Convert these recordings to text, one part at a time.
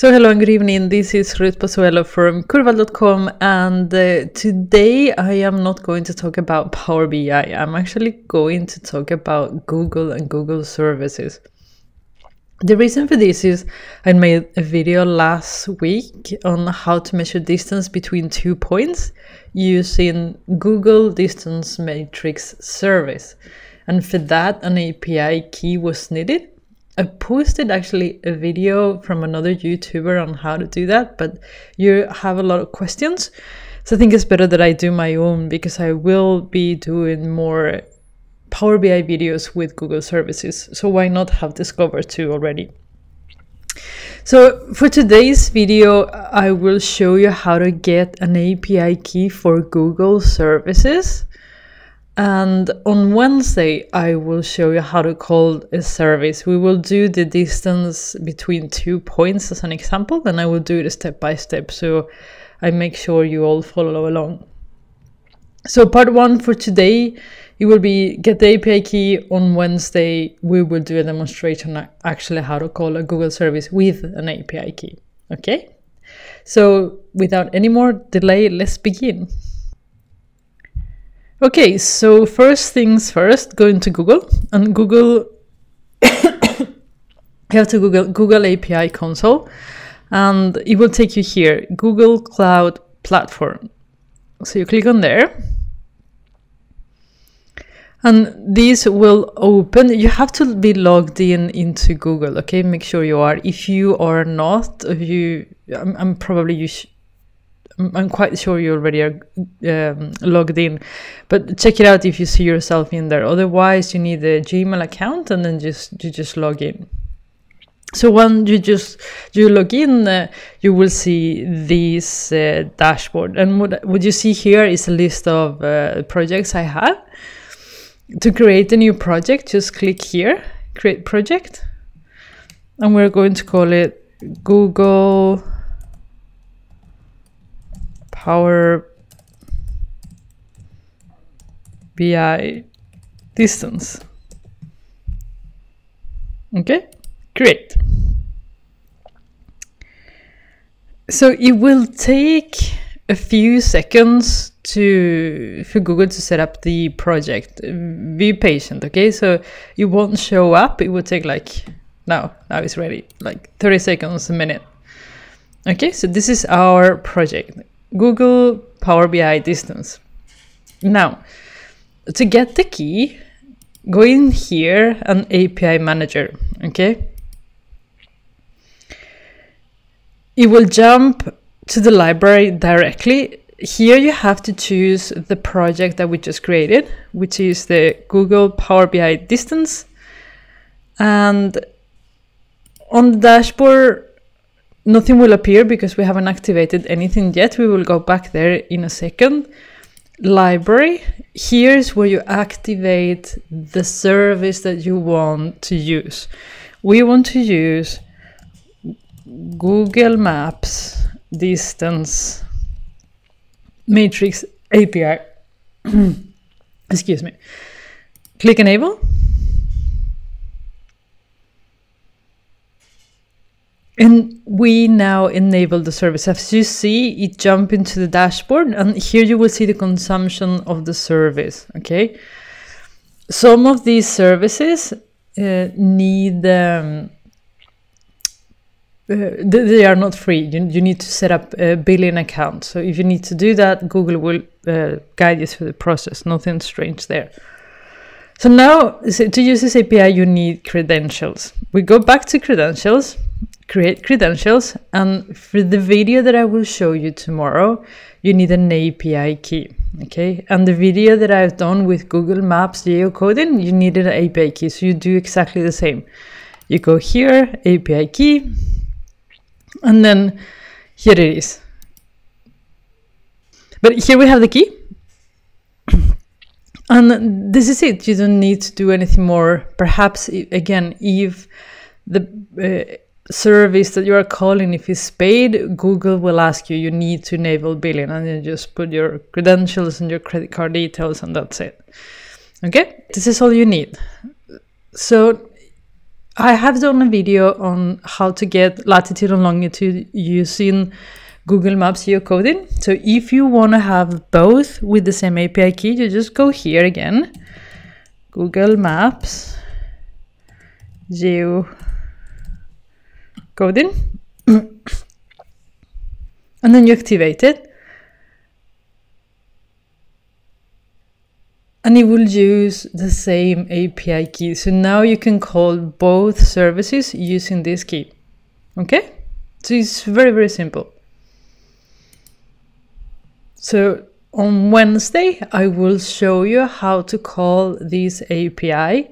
So hello and good evening, this is Ruth Pozuelo from curbal.com, and today I am not going to talk about Power BI. I'm actually going to talk about Google and Google services. The reason for this is I made a video last week on how to measure distance between 2 points using Google Distance Matrix service. And for that, an API key was needed. I posted actually a video from another YouTuber on how to do that, but you have a lot of questions. So I think it's better that I do my own, because I will be doing more Power BI videos with Google services. So why not have discovered two already? So for today's video, I will show you how to get an API key for Google services. And on Wednesday, I will show you how to call a service. We will do the distance between 2 points as an example, and I will do it step by step, so I make sure you all follow along. So part one for today, it will be get the API key. On Wednesday, we will do a demonstration actually how to call a Google service with an API key, okay? So without any more delay, let's begin. Okay, so first things first, go into Google and Google, you have to Google Google API console, and it will take you here, Google Cloud Platform. So you click on there, and this will open. You have to be logged in into Google, okay? Make sure you are. If you are not, if you, I'm quite sure you already are logged in, but check it out if you see yourself in there. Otherwise, you need a Gmail account, and then you just log in. So when you log in, you will see this dashboard, and what you see here is a list of projects I have. To create a new project, just click here, create project, and we're going to call it Google Power BI distance. Okay, great. So it will take a few seconds for Google to set up the project. Be patient, okay? So it won't show up. It will take like, now it's ready, like 30 seconds, a minute. Okay, so this is our project. Google Power BI distance. Now, to get the key, go in here and API manager, okay? It will jump to the library directly. Here you have to choose the project that we just created, which is the Google Power BI distance. And on the dashboard, nothing will appear because we haven't activated anything yet. We will go back there in a second. Library, here's where you activate the service that you want to use. We want to use Google Maps Distance Matrix API. Excuse me. Click enable. And we now enable the service. As you see, it jumps into the dashboard, and here you will see the consumption of the service, okay? Some of these services need, they are not free. You need to set up a billing account. So if you need to do that, Google will guide you through the process. Nothing strange there. So now, to use this API, you need credentials. We go back to credentials, create credentials, and for the video that I will show you tomorrow, you need an API key, okay? And the video that I've done with Google Maps geocoding, you needed an API key, so you do exactly the same. You go here, API key, and then here it is. But here we have the key, and this is it. You don't need to do anything more. Perhaps, again, if the service that you are calling, if it's paid, Google will ask you, you need to enable billing, and you just put your credentials and your credit card details, and that's it. Okay, this is all you need. So I have done a video on how to get latitude and longitude using Google Maps geocoding. So if you want to have both with the same API key, you just go here again, Google Maps geocoding, and then you activate it. And it will use the same API key. So now you can call both services using this key. Okay? So it's very, very simple. So on Wednesday, I will show you how to call this API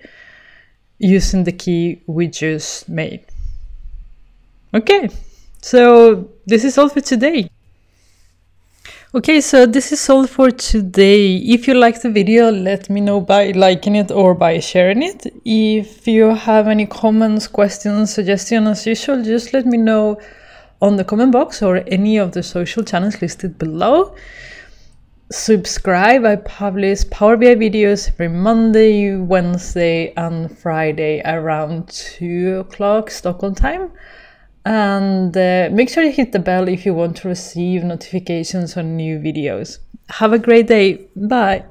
using the key we just made. Okay, so this is all for today. Okay, so this is all for today. If you liked the video, let me know by liking it or by sharing it. If you have any comments, questions, suggestions, as usual, just let me know on the comment box or any of the social channels listed below. Subscribe. I publish Power BI videos every Monday, Wednesday, and Friday around 2 o'clock Stockholm time. And make sure you hit the bell if you want to receive notifications on new videos. Have a great day. Bye.